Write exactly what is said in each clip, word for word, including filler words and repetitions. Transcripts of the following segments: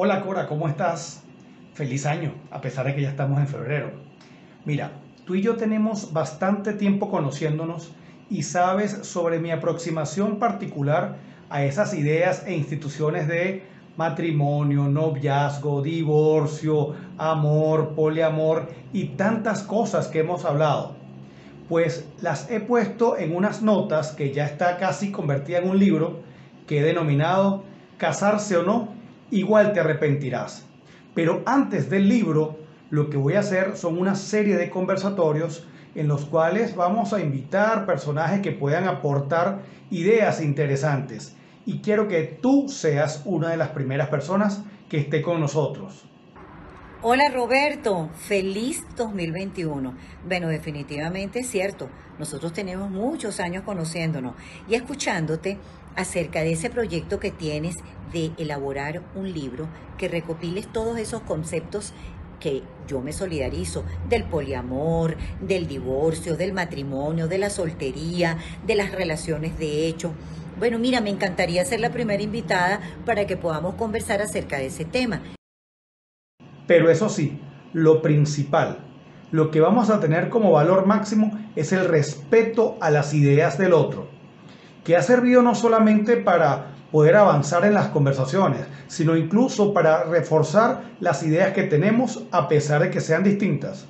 Hola Cora, ¿cómo estás? Feliz año, a pesar de que ya estamos en febrero. Mira, tú y yo tenemos bastante tiempo conociéndonos y sabes sobre mi aproximación particular a esas ideas e instituciones de matrimonio, noviazgo, divorcio, amor, poliamor y tantas cosas que hemos hablado. Pues las he puesto en unas notas que ya está casi convertida en un libro que he denominado Casarse o no, igual te arrepentirás. Pero antes del libro, lo que voy a hacer son una serie de conversatorios en los cuales vamos a invitar personajes que puedan aportar ideas interesantes. Y quiero que tú seas una de las primeras personas que esté con nosotros. Hola Roberto, feliz dos mil veintiuno. Bueno, definitivamente es cierto, nosotros tenemos muchos años conociéndonos y escuchándote acerca de ese proyecto que tienes de elaborar un libro que recopiles todos esos conceptos que yo me solidarizo, del poliamor, del divorcio, del matrimonio, de la soltería, de las relaciones de hecho. Bueno, mira, me encantaría ser la primera invitada para que podamos conversar acerca de ese tema. Pero eso sí, lo principal, lo que vamos a tener como valor máximo es el respeto a las ideas del otro, que ha servido no solamente para poder avanzar en las conversaciones, sino incluso para reforzar las ideas que tenemos a pesar de que sean distintas.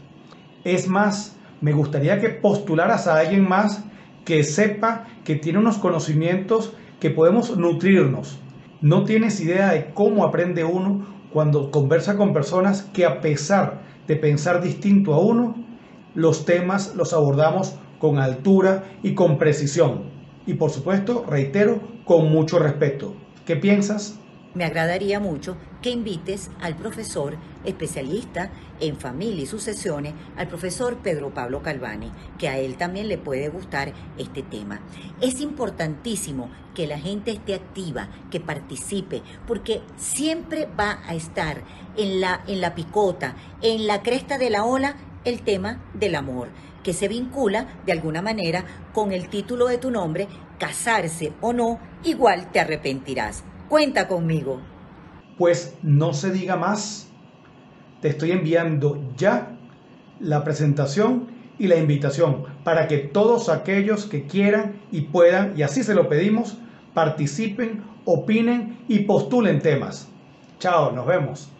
Es más, me gustaría que postularas a alguien más que sepa que tiene unos conocimientos que podemos nutrirnos. No tienes idea de cómo aprende uno cuando conversa con personas que, a pesar de pensar distinto a uno, los temas los abordamos con altura y con precisión. Y por supuesto, reitero, con mucho respeto. ¿Qué piensas? Me agradaría mucho que invites al profesor especialista en familia y sucesiones, al profesor Pedro Pablo Calvani, que a él también le puede gustar este tema. Es importantísimo que la gente esté activa, que participe, porque siempre va a estar en la, en la picota, en la cresta de la ola, el tema del amor, que se vincula de alguna manera con el título de tu nombre, Casarse o no, igual te arrepentirás. Cuenta conmigo. Pues no se diga más. Te estoy enviando ya la presentación y la invitación para que todos aquellos que quieran y puedan, y así se lo pedimos, participen, opinen y postulen temas. Chao, nos vemos.